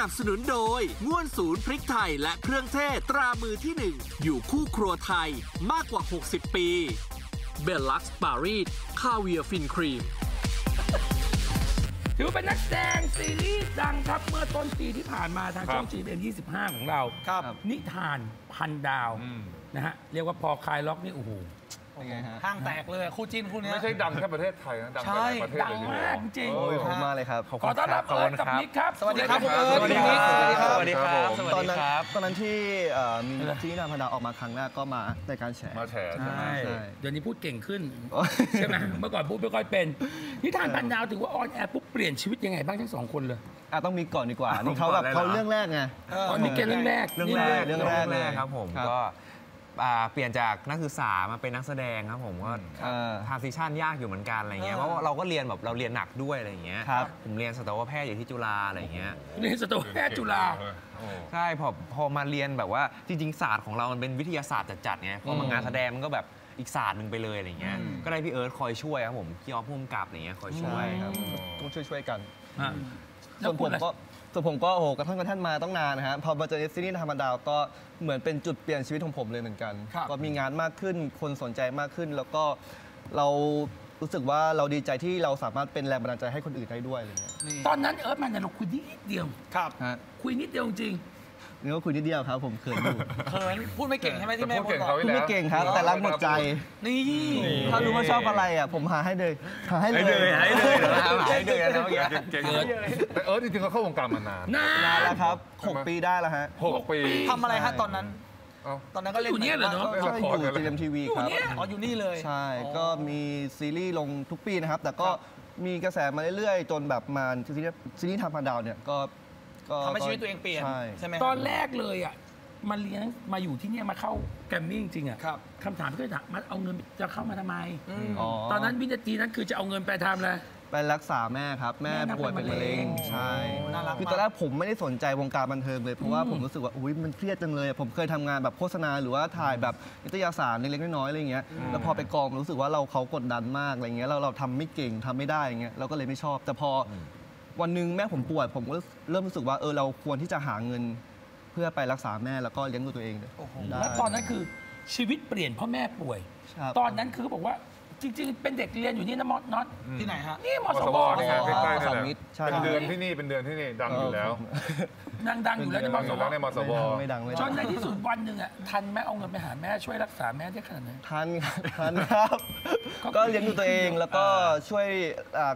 นับสนุนโดยง่วนศูนย์พริกไทยและเครื่องเทศตรามือที่หนึ่งอยู่คู่ครัวไทยมากกว่า60ปีเบลลักซ์ปารีสคาเวียฟินครีมถือเป็นนักแสดงซีรีส์ดังครับเมื่อต้นปีที่ผ่านมาทางช่อง GMM25 ของเราครับนิทานพันดาวนะฮะเรียกว่าพอคลายล็อกนี่โอ้โหห้างแตกเลยคู่จิ้นคู่นี้ไม่ใช่ดังแค่ประเทศไทยนะดังไปประเทศเลยจริงขอบคุณมากเลยครับขอต้อนรับเอิร์ธกับนิกครับสวัสดีครับคุณเอิร์ธสวัสดีครับสวัสดีครับตอนนั้นที่มีที่นิทานพันดาวออกมาครั้งแรกก็มาในการแชร์ใช่เดี๋ยวนี้พูดเก่งขึ้นใช่ไหมเมื่อก่อนพูดไม่ค่อยเป็นนิทานพันดาวถือว่าออนแอร์ปุ๊บเปลี่ยนชีวิตยังไงบ้างทั้งสองคนเลยต้องมีก่อนดีกว่านี่เขาแบบเขาเรื่องแรกไงนี่แกเรื่องแรกครับผมก็เปลี่ยนจากนักศึกษามาเป็นนักแสดงครับผมก็ทรานซิชันยากอยู่เหมือนกันอะไรเงี้ยเพราะเราก็เรียนแบบเราเรียนหนักด้วยอะไรเงี้ยผมเรียนสัตวแพทย์อยู่ที่จุฬาอะไรเงี้ยเรียนสัตวแพทย์จุฬาใช่พอมาเรียนแบบว่าจริงๆศาสตร์ของเรามันเป็นวิทยาศาสตร์จัดๆไงพอมางานแสดงมันก็แบบอีกศาสตร์หนึ่งไปเลยอะไรเงี้ยก็ได้พี่เอิร์ธคอยช่วยครับผมพี่ออฟพุ่มกลับอะไรเงี้ยคอยช่วยครับต้องช่วยกันส่วนผมก็โอ้โหกระทั่นมาต้องนานนะฮะพอมาเจอซีรีส์นิทานพันดาวก็เหมือนเป็นจุดเปลี่ยนชีวิตของผมเลยเหมือนกันก็มีงานมากขึ้นคนสนใจมากขึ้นแล้วก็เรารู้สึกว่าเราดีใจที่เราสามารถเป็นแรงบันดาลใจให้คนอื่นได้ด้วยอะไรเงี้ยตอนนั้นเอิร์ธมันเราคุยนิดเดียวครับคุยนิดเดียวจริงนี่ก็คุยนิดเดียวครับผมเขินอยู่เขินพูดไม่เก่งใช่ไหมที่แม่พูดพูดไม่เก่งครับแต่รักหมดใจนี่ถ้ารู้ว่าชอบอะไรอ่ะผมหาให้เลยแล้วเก่งแต่เอิร์ธจริงๆเขาเข้าวงการมานานแล้วครับ6 ปีได้แล้วฮะ6 ปีทำอะไรฮะตอนนั้นก็เล่นอยู่นี่เลยเนาะอยู่GMM25ครับอ๋ออยู่นี่เลยใช่ก็มีซีรีส์ลงทุกปีนะครับแต่ก็มีกระแสมาเรื่อยๆจนแบบมาซีรีส์นิทานพันดาวเนี่ยก็ทำให้ชีวิตตัวเองเปลี่ยนใช่ไหมตอนแรกเลยอ่ะมาเรียนมาอยู่ที่นี่มาเข้าแกรมมี่จริงๆอ่ะคำถามที่เขาถามมาเอาเงินจะเข้ามาทำไมตอนนั้นวินาทีนั้นคือจะเอาเงินไปทำอะไรไปรักษาแม่ครับแม่ป่วยเป็นมะเร็งใช่คือตอนแรกผมไม่ได้สนใจวงการบันเทิงเลยเพราะว่าผมรู้สึกว่าอุ้ยมันเครียดจังเลยผมเคยทำงานแบบโฆษณาหรือว่าถ่ายแบบนิตยสารเล็กๆน้อยๆอะไรเงี้ยแล้วพอไปกองรู้สึกว่าเขากดดันมากอะไรเงี้ยเราทำไม่เก่งทำไม่ได้อย่างเงี้ยเราก็เลยไม่ชอบแต่พอวันหนึ่งแม่ผมป่วยผมก็เริ่มรู้สึกว่าเราควรที่จะหาเงินเพื่อไปรักษาแม่แล้วก็เลี้ยงดูตัวเองแล้วตอนนั้นคือชีวิตเปลี่ยนเพราะแม่ป่วยตอนนั้นคือเขาบอกว่าจริงๆเป็นเด็กเรียนอยู่นี่นะมอสน็อตที่ไหนฮะนี่มอสบอลนะครับใกล้ๆกันเป็นเดือนที่นี่ดังอยู่แล้วดังอยู่แล้วในมอสบอลจนในที่สุดวันหนึ่งอ่ะทันแม่เอาเงินไปหาแม่ช่วยรักษาแม่ได้ขนาดไหนทันครับก็เลี้ยงดูตัวเองแล้วก็ช่วย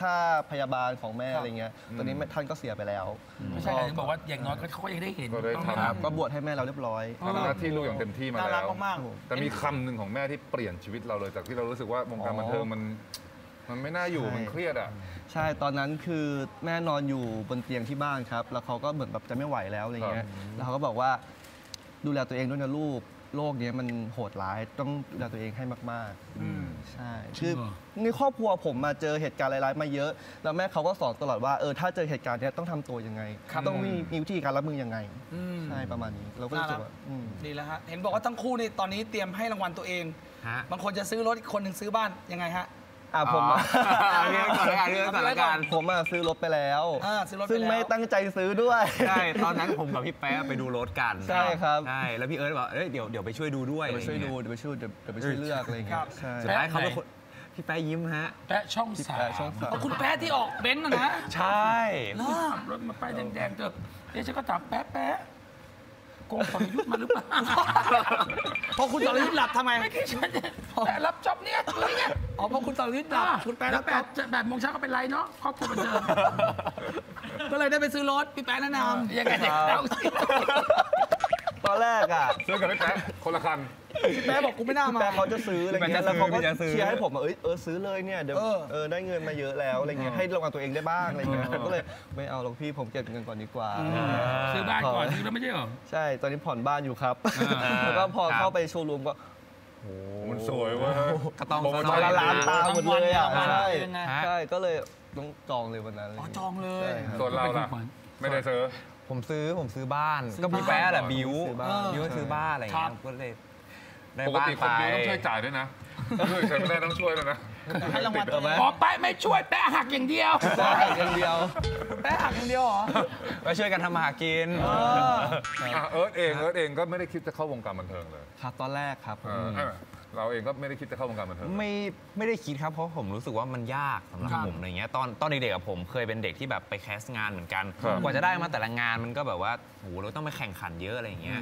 ค่าพยาบาลของแม่อะไรเงี้ยตอนนี้ท่านก็เสียไปแล้วไม่ใช่ถึงบอกว่าอย่างน้อยเขายังได้เห็นก็บวชให้แม่เราเรียบร้อยหน้าที่ลูกอย่างเต็มที่มาแล้วแต่มีคำหนึ่งของแม่ที่เปลี่ยนชีวิตเราเลยจากที่เรารู้สึกว่าวงการบันเทิงมันไม่น่าอยู่มันเครียดอ่ะใช่ตอนนั้นคือแม่นอนอยู่บนเตียงที่บ้านครับแล้วเขาก็เหมือนแบบจะไม่ไหวแล้วอะไรเงี้ยแล้วเขาก็บอกว่าดูแลตัวเองด้วยนะลูกโลกนี้มันโหดร้ายต้องดูแลตัวเองให้มากๆใช่คือในครอบครัวผมมาเจอเหตุการณ์ร้ายๆมาเยอะแล้วแม่เขาก็สอนตลอดว่าถ้าเจอเหตุการณ์นี้ต้องทำตัวยังไงต้องมีวิธีการรับมือยังไงใช่ประมาณนี้เราก็รู้สึกว่าดีแล้วฮะเห็นบอกว่าทั้งคู่นี่ตอนนี้เตรียมให้รางวัลตัวเองบางคนจะซื้อรถอีกคนหนึ่งซื้อบ้านยังไงฮะผมซื้อรถไปแล้วซึ่งไม่ตั้งใจซื้อด้วยใช่ตอนนั้นผมกับพี่แป๊ะไปดูรถกันใช่ครับใช่แล้วพี่เอิร์ธบอกเดี๋ยวไปช่วยดูด้วยเดี๋ยวไปช่วยเลือกอะไรอย่างเงี้ยสุดท้ายเขาเป็นคนพี่แป๊ะยิ้มฮะแป๊ะช่อง 3คุณแป๊ะที่ออกเบนซ์นะใช่รถมาป้ายแดงๆเดี๋ยวฉันก็ถามแป๊ะโกงฝั่งยุทธมาหรือเปล่าพอคุณตอนนี้หลับทำไมไม่คิดฉันแต่รับจอบเนี่ยอ๋อพอคุณตอนนี้หลับคุณแป๊ะแล้ว8 โมงเช้าก็เป็นไรเนาะครอบครัวมันเดิมก็เลยได้ไปซื้อรถพี่แป๊ะแนะนำยังไงเอาตอนแรกอ่ะซื้อกับพี่แป๊ะคนละคันพี่แป๊ะบอกกูไม่น่ามาแต่เขาจะซื้ออะไรเงี้ยแล้วเขาก็เชียร์ให้ผมซื้อเลยเนี่ยเดี๋ยวได้เงินมาเยอะแล้วอะไรเงี้ยให้ลงกับตัวเองได้บ้างอะไรเงี้ยก็เลยไม่เอาหรอกพี่ผมเก็บเงินก่อนดีกว่าซื้อบ้านก่อนซื้อแล้วไม่ใช่หรอใช่ตอนนี้ผ่อนบ้านอยู่ครับแล้วก็พอเข้าไปโชว์รูมก็โอ้มันสวยว่ะกระตองล้านตาหมดเลยอ่ะใช่ก็เลยต้องจองเลยวันนั้นอ๋อจองเลยส่วนเราล่ะไม่ได้ซื้อผมซื้อบ้านก็พี่แป๊ะแหละบิวซื้อบ้านอะไรอย่างเงี้ยก็เลย ปกติคนเดียวต้องช่วยจ่ายด้วยนะช่วยฉันไม่ได้ต้องช่วยแล้วนะให้รางวัลไหมขอไปไม่ช่วยแปะหักอย่างเดียวแปะหักอย่างเดียวแปะหักอย่างเดียวเหรอไปช่วยกันทำมาหากินเอิร์ธเองก็ไม่ได้คิดจะเข้าวงการบันเทิงเลยครับตอนแรกครับเราเองก็ไม่ได้คิดจะเข้าวงการบันเทิงไม่ได้คิดครับเพราะผมรู้สึกว่ามันยากสำหรับผมอะไรเงี้ยตอนเด็กๆผมเคยเป็นเด็กที่แบบไปแคสงานเหมือนกันกว่าจะได้มาแต่ละงานมันก็แบบว่าโหเราต้องไปแข่งขันเยอะอะไรเงี้ย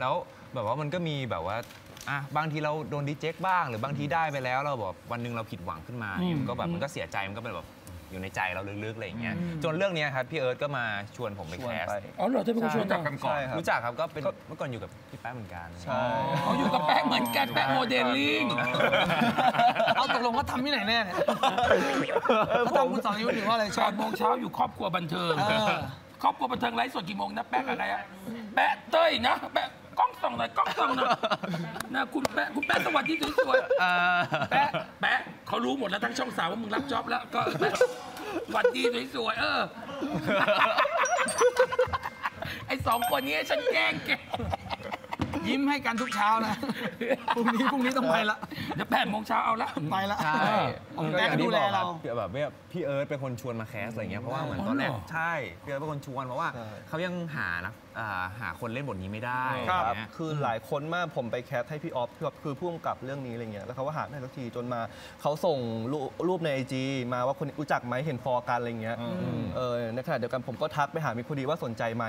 แล้วแบบว่ามันก็มีแบบว่าบางทีเราโดนดีเจคบ้างหรือบางทีได้ไปแล้วเราบอกวันนึงเราผิดหวังขึ้นมาก็แบบมันก็เสียใจมันก็เป็นแบบอยู่ในใจเราลึกๆอะไรอย่างเงี้ยจนเรื่องนี้ครับพี่เอิร์ธก็มาชวนผมไปแคสอ๋อเหรอที่เป็นคนชวนจากกันก่อนรู้จักครับก็เป็นเมื่อก่อนอยู่กับพี่แป๊ะเหมือนกันใช่เขาอยู่กับแป๊ะเหมือนกันแป๊ะโมเดลลิ่งเอาตกลงเขาทำที่ไหนแน่เขาทำคุณสองนิ้วหรือว่าอะไร8 โมงเช้าอยู่ครอบครัวบันเทิงครอบครัวบันเทิงไลฟ์สดกี่โมงนะแป๊ะอะไรอะแป๊ะเต้ยนะแป๊ะกล้องส่องหน่อยกล้องส่องหน่อยนะคุณแป๊ะสวัสดีสวยๆแป๊ะเขารู้หมดแล้วทั้งช่องสาวว่ามึงรับจ็อบแล้วก็สวัสดีสวยๆไอ้2 คนนี้ฉันแกยิ้มให้กันทุกเช้านะพรุ่งนี้ต้องไปละเดี๋ยว8 โมงเช้าเอาละไปละใช่แป๊ะดูแลเราแบบพี่เอิร์ธเป็นคนชวนมาแคสอะไรเงี้ยเพราะว่าเหมือนตอนแรกใช่พี่เอิร์ธเป็นคนชวนเพราะว่าเขายังหาคนเล่นบทนี้ไม่ได้คือหลายคนมากผมไปแคสให้พี่ออฟคือพ่วงกับเรื่องนี้อะไรเงี้ยแล้วเขาว่าหาไม่ได้สักทีจนมาเขาส่งรูปใน IG มาว่าคนรู้จักไหมเห็นฟอร์กันอะไรเงี้ยในขณะเดียวกันผมก็ทักไปหามิคพอดีว่าสนใจไหม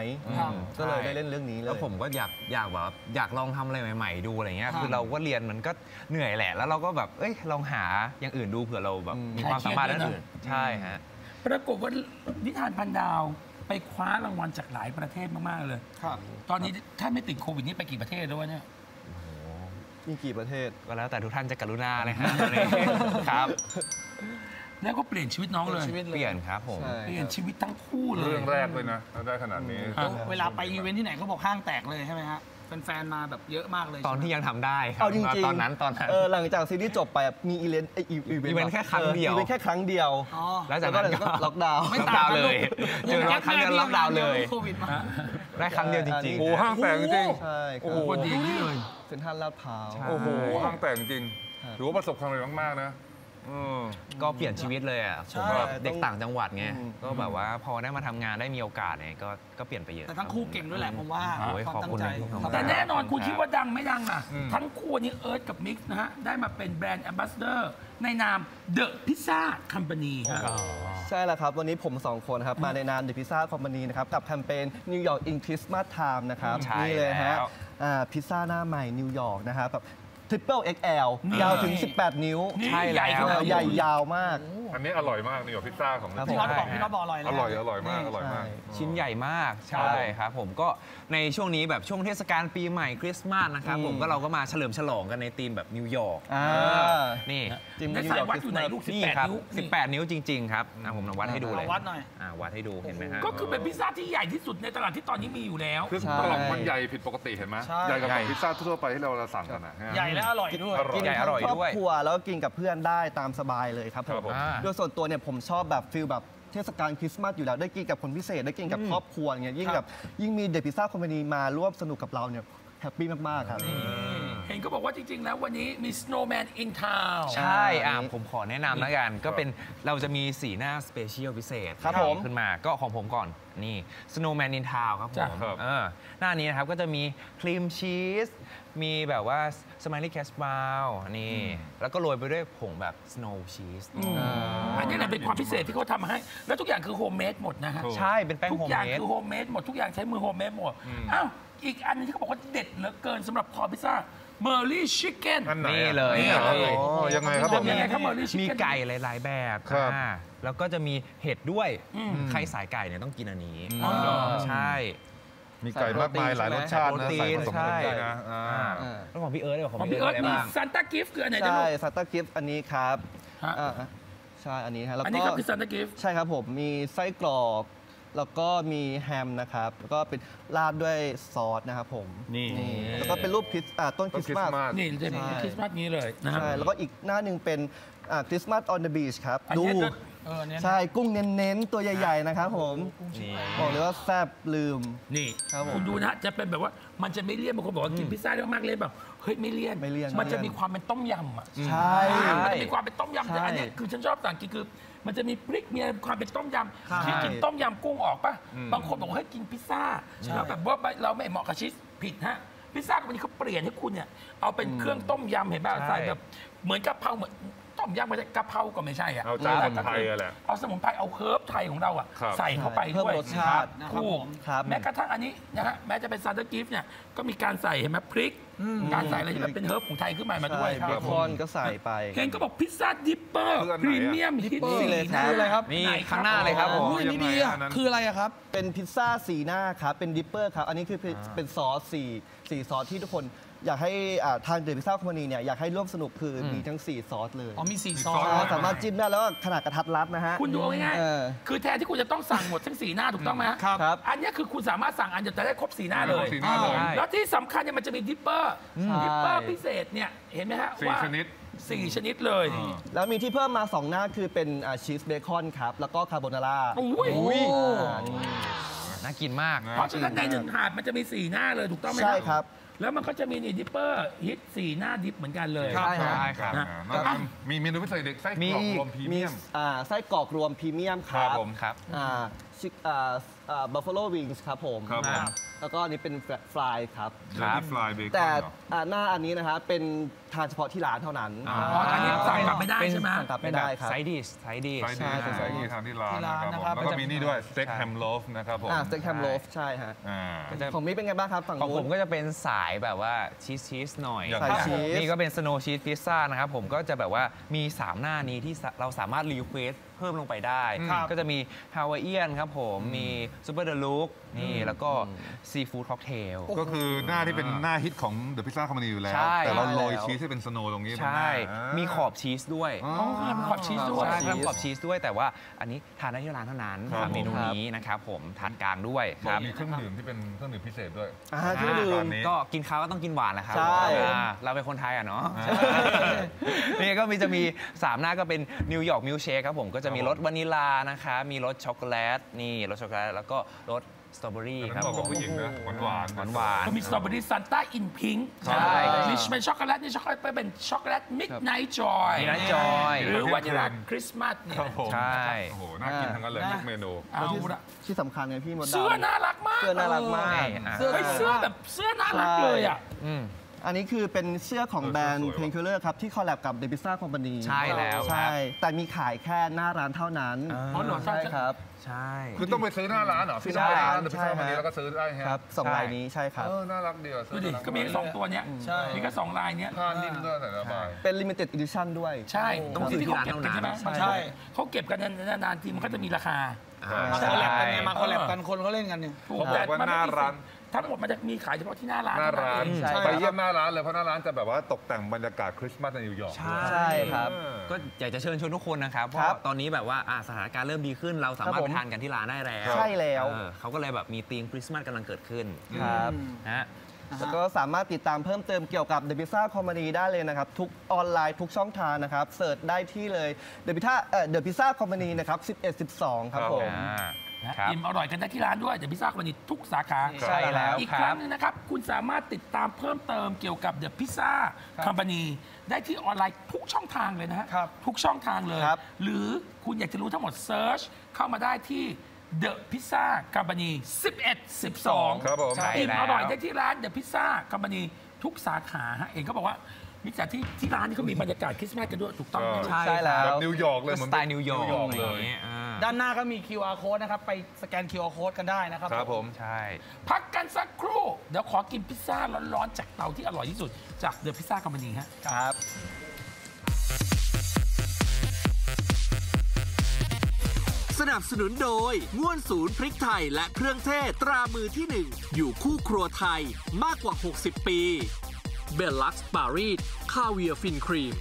ก็เลยได้เล่นเรื่องนี้แล้วผมก็อยากแบบอยากลองทำอะไรใหม่ๆดูอะไรเงี้ยคือเราก็เรียนมันก็เหนื่อยแหละแล้วเราก็แบบเอ้ยลองหาอย่างอื่นดูเผื่อเราแบบมีความสามารถด้านอื่นใช่ฮะปรากฏว่านิทานพันดาวไปคว้ารางวัลจากหลายประเทศมากๆเลยตอนนี้ถ้าไม่ติดโควิดนี่ไปกี่ประเทศแล้วเนี่ยมีกี่ประเทศก็แล้วแต่ทุกท่านจะกรุณาเลยฮะครับแล้วก็เปลี่ยนชีวิตน้องเลยเปลี่ยนครับผมเปลี่ยนชีวิตทั้งคู่เลยเรื่องแรกเลยนะได้ขนาดนี้เวลาไปอีเวนท์ที่ไหนเขาบอกห้างแตกเลยใช่ไหมฮะแฟนๆมาแบบเยอะมากเลยตอนที่ยังทำได้เอาจริงๆตอนนั้นหลังจากซีรีส์จบไปมีอีเวนต์แค่ครั้งเดียวแล้วจากนั้นก็ล็อกดาวน์ไม่ตามเลยเจอล็อกครั้งเดียวล็อกดาวน์เลยได้ครั้งเดียวจริงๆโอ้ห้างแตกจริงใช่โอ้โหดีเลยเซ็นทรัลลาดพร้าวโอ้โหห้างแตกจริงถือว่าประสบความสำเร็จมากๆนะก็เปลี่ยนชีวิตเลยอ่ะผมแบบเด็กต่างจังหวัดไงก็แบบว่าพอได้มาทำงานได้มีโอกาสเนี่ยก็เปลี่ยนไปเยอะแต่ทั้งคู่เก่งด้วยแหละผมว่าความตั้งใจแต่แน่นอนคุณคิดว่าดังไม่ดังอ่ะทั้งคู่นี้เอิร์ธกับมิกซ์นะฮะได้มาเป็นแบรนด์แอมบาสเดอร์ในนามเดอะพิซซ่าคัมพานีใช่แล้วครับวันนี้ผม2 คนครับมาในนามเดอะพิซซ่าคัมพานีนะครับกับแคมเปญ New York in Christmas Time นะครับนี่เลยฮะพิซซ่าหน้าใหม่นิวยอร์กนะครับTriple XL ยาวถึง18 นิ้วใช่แล้วใหญ่ยาวมากอันนี้อร่อยมากนี่พิซซ่าของพี่น็อตบอกอร่อยมากชิ้นใหญ่มากใช่ครับผมก็ในช่วงนี้แบบช่วงเทศกาลปีใหม่คริสต์มาสนะครับผมก็เราก็มาเฉลิมฉลองกันในธีมแบบนิวยอร์กนี่ได้ใส่วัดอยู่ในลูก18 นิ้วจริงๆครับผมวัดให้ดูเลยวัดหน่อยวัดให้ดูเห็นไหมฮะก็คือเป็นพิซซ่าที่ใหญ่ที่สุดในตลาดที่ตอนนี้มีอยู่แล้วคือตลาดมันใหญ่ผิดปกติเห็นไหมใหญ่กว่าพิซซ่าทั่วไปที่เราสั่งกันนะใหญ่และอร่อยด้วยกินกับครอบครัวแล้วก็กินกับเพื่อนได้ตามสบายเลยครับผมโดยส่วนตัวเนี่ยผมชอบแบบฟิลแบบเทศกาลคริสต์มาสอยู่แล้วได้กินกับคนพิเศษได้กินกับครอบครัวเนี่ยยิ่งมีเดอะพิซซ่าคอมพานีมาร่วมสนุกกับเราเนี่ยแฮปปี้มากๆครับเห็นก็บอกว่าจริงๆแล้ววันนี้มี Snowman in Town ใช่ผมขอแนะนำแล้วกันก็เป็นเราจะมีสีหน้าสเปเชียลพิเศษขึ้นมาก็ของผมก่อนนี่ Snowman in Town ครับผมหน้านี้นะครับก็จะมีครีมชีสมีแบบว่าสมัยลี่แคสบาวนี่แล้วก็โรยไปด้วยผงแบบสโนว์ชีสอันนี้แหละเป็นความพิเศษที่เขาทำให้แล้วทุกอย่างคือโฮมเมดหมดนะฮะใช่เป็นแป้งโฮมเมดทุกอย่างคือโฮมเมดหมดทุกอย่างใช้มือโฮมเมดหมดอ้าวอีกอันที่เขาบอกว่าเด็ดเหลือเกินสำหรับคอพิซซ่าเมอร์ลี่ชิคเก้นนี่เลยยังไงครับมีไก่หลายๆแบบแล้วก็จะมีเห็ดด้วยใครสายไก่เนี่ยต้องกินอันนี้ใช่มีไก่มากมายหลายรสชาตินะใช่แล้วของพี่เอิร์ธเนี่ยของพี่เอิร์ธมีซันต้ากิฟต์คืออันไหนใช่ซันต้ากิฟต์อันนี้ครับใช่อันนี้ครับแล้วก็อันนี้คือซันต้ากิฟต์ใช่ครับผมมีไส้กรอก แล้วก็มีแฮมนะครับแล้วก็เป็นราดด้วยซอสนะครับผมนี่แล้วก็เป็นรูปต้นคริสต์มาสนี่จะมีคริสต์มาสนี้เลยใช่แล้วก็อีกหน้าหนึ่งเป็นคริสต์มาส on the beach ครับดูใช่กุ้งเน้นๆตัวใหญ่ๆนะครับผมบอกเลยว่าแซ่บลืมนี่คุณดูนะจะเป็นแบบว่ามันจะไม่เลี่ยนบางคนบอกว่ากินพิซซ่าได้มากเลยแบบเฮ้ยไม่เลี่ยนมันจะมีความเป็นต้มยำอ่ะใช่มันจะมีความเป็นต้มยำแต่อันนี้คือฉันชอบต่างกินคือมันจะมีพริกมีความเป็นต้มยำที่กินต้มยำกุ้งออกป่ะบางคนบอกให้กินพิซซ่าแล้วแบบว่าเราไม่เหมาะกับชีสผิดฮะพิซซ่าวันนี้เขาเปลี่ยนให้คุณเนี่ยเอาเป็นเครื่องต้มยำเห็นป่ะใส่แบบเหมือนกะเพราเหมือนต้มยำไม่ใช่กะเพราก็ไม่ใช่อะเอาสมุนไพรแหละเอาสมุนไพรเอาเคิร์ฟไทยของเราอะใส่เข้าไปด้วยถูกแม้กระทั่งอันนี้นะฮะแม้จะเป็นซาร์กิฟเนี่ยก็มีการใส่เห็นไหมพริกการใส่อะไรที่แบบเป็นเฮิร์ฟของไทยขึ้นมาด้วยเบคอนก็ใส่ไปเห็นก็บอกพิซซ่าดิปเปอร์พรีเมียมฮิตนี่เลยครับนี่ข้างหน้าเลยครับผมนี่ดีอะคืออะไรอะครับเป็นพิซซ่าสีหน้าครับเป็นดิปเปอร์ครับอันนี้คือเป็นซอสสีซอสที่ทุกคนอยากให้ทางเดลิเวอรี่คอมพานีเนี่ยอยากให้ร่วมสนุกคือมีทั้ง4ซอสเลยอ๋อมี4ซอสสามารถจิ้มได้แล้วก็ขนาดกระทัดรัดนะฮะคุณดูง่ายๆคือแทนที่คุณจะต้องสั่งหมดทั้ง4หน้าถูกต้องไหมครับอันนี้คือคุณสามารถสั่งอันเดียวจะได้ครบ4หน้าเลยแล้วที่สำคัญเนี่ยมันจะมีดิปเปอร์พิเศษเนี่ยเห็นไหมฮะว่า4 ชนิดเลยแล้วมีที่เพิ่มมา2หน้าคือเป็นชีสเบคอนครับแล้วก็คาโบนาร่าน่ากินมากเพราะฉะนั้นในหนึ่งถาดมันจะมี4หน้าเลยถูกต้องไหมใช่ครับแล้วมันก็จะมีนี่ดิปเปอร์ฮิต4หน้าดิปเหมือนกันเลยใช่ครับมีเมนูพิเศษเด็กไส้กรอกรวมพรีเมียมไส้กรอกรวมพรีเมียมครับผมครับบัฟฟาโลวิงส์ครับผมแล้วก็นี่เป็นฟรายครับแต่หน้าอันนี้นะครับเป็นทานเฉพาะที่ร้านเท่านั้นอันนี้สั่งกลับไม่ได้ใช่ไหมสั่งกลับไม่ได้ครับไซดิสทานที่ร้านนะครับแล้วก็มีนี่ด้วยสเต็กแฮมโลฟนะครับผมสเต็กแฮมโลฟใช่ฮะของนี้เป็นไงบ้างครับฝั่งผมก็จะเป็นสายแบบว่าชีสหน่อยนี่ก็เป็นสโนว์ชีสพิซซ่านะครับผมก็จะแบบว่ามี3หน้านี้ที่เราสามารถรีเควสเพิ่มลงไปได้ก็จะมีฮาวายเอียนครับผมมีซูเปอร์เดลุกนี่แล้วก็ซีฟู้ดค็อกเทลก็คือหน้าที่เป็นหน้าฮิตของเดอะพิซซ่าคอมพานีอยู่แล้วแต่เราโรยชีสให้เป็นสโนว์ตรงนี้ใช่มีขอบชีสด้วยขอบชีสด้วยแต่ว่าอันนี้ทานได้ที่ร้านเท่านั้นเมนูนี้นะครับผมทานกลางด้วยมีเครื่องดื่มที่เป็นเครื่องดื่มพิเศษด้วยเครื่องดื่มก็กินข้าวก็ต้องกินหวานแหละครับเราเป็นคนไทยอ่ะเนาะนี่ก็มีจะมี3หน้าก็เป็นนิวยอร์กมิลเชคครับผมก็จะมีรสวานิลานะคะมีรสช็อกโกแลตนี่รสช็อกโกแลตแล้วก็รสสตรอเบอรี่ครับบอกกับผู้หญิงนะหวานมีสตรอเบอรี่ซันต้าอินพิงค์ใช่มีช็อกโกแลตนี่ช็อกโกแลตเป็นช็อกโกแลตมิดไนท์จอยหรือวานิลาคริสต์มาสเนี่ยใช่โอ้โหน่ากินทั้งนั้นเลยทุกเมนูที่สำคัญไงพี่มดดำเสื้อน่ารักมากเสื้อแบบเสื้อน่ารักเลยอ่ะอันนี้คือเป็นเสื้อของแบรนด์เพนคิลเลอร์ครับที่คอลแลบกับเดอะพิซซ่าคอมพานีใช่แล้วใช่แต่มีขายแค่หน้าร้านเท่านั้นใช่ครับใช่คือต้องไปซื้อหน้าร้านเหรอซื้อหน้าร้านเดอะพิซซ่าคอมพานีแล้วก็ซื้อได้ครับ2ลายนี้ใช่ครับน่ารักเดียวดูดิก็มี2ตัวเนี้ยมีก็2ลายเนี้ยผ้านิ่มด้วยแต่ละใบเป็นลิมิเต็ดอีดิชั่นด้วยใช่ต้องซื้อที่ร้านเท่านั้นใช่เขาเก็บกันนานๆทีมันก็จะมีราคามาคอลแลบกันเนี่ยมาคอลแลบกันคนเขาเล่นกันเนี่ยเขาบอกว่าหน้าร้านทั้งหมดมันจะมีขายเฉพาะที่หน้าร้านไปเยี่ยมหน้าร้านเลยเพราะหน้าร้านจะแบบว่าตกแต่งบรรยากาศคริสต์มาสในนิวยอร์กใช่ครับก็อยากจะเชิญชวนทุกคนนะครับเพราะตอนนี้แบบว่าสถานการณ์เริ่มดีขึ้นเราสามารถไปทานกันที่ร้านได้แล้วใช่แล้วเขาก็เลยแบบมีธีมคริสต์มาสกำลังเกิดขึ้นครับนะแล้วก็สามารถติดตามเพิ่มเติมเกี่ยวกับเดอะพิซซ่าคอมพานีได้เลยนะครับทุกออนไลน์ทุกช่องทางนะครับเสิร์ชได้ที่เลยเดอะพิซซ่าคอมพานีนะครับ11-12ครับผมอิ่มอร่อยกันได้ที่ร้านด้วยเดอะพิซซ่าคอมพานีทุกสาขาใช่แล้วอีกครั้งนึงนะครับคุณสามารถติดตามเพิ่มเติมเกี่ยวกับเดอะพิซซ่าคอมพานีได้ที่ออนไลน์ทุกช่องทางเลยนะฮะทุกช่องทางเลยหรือคุณอยากจะรู้ทั้งหมดเซิร์ชเข้ามาได้ที่เดอะพิซซ่าคอมพานี11-12ครับผมอิ่มอร่อยได้ที่ร้านเดอะพิซซ่าคอมพานีทุกสาขาฮะเองก็บอกว่ามิจฉาที่ร้านนี่เขามีบรรยากาศคริสต์มาสกันด้วยถูกต้องใช่แล้วแบบนิวยอร์กเลยเหมือนสไตล์นิวยอร์กเลยด้านหน้าก็มี QR code นะครับไปสแกน QR code กันได้นะครับครับผมใช่พักกันสักครู่เดี๋ยวขอกินพิซซ่าร้อนๆจากเตาที่อร่อยที่สุดจากเดอะพิซซ่าคอมพานีครับสนับสนุนโดยม่วนศูนย์พริกไทยและเครื่องเทศตรามือที่1อยู่คู่ครัวไทยมากกว่า60 ปีเบลลักซ์ปารีสคาเวียร์ฟินครีม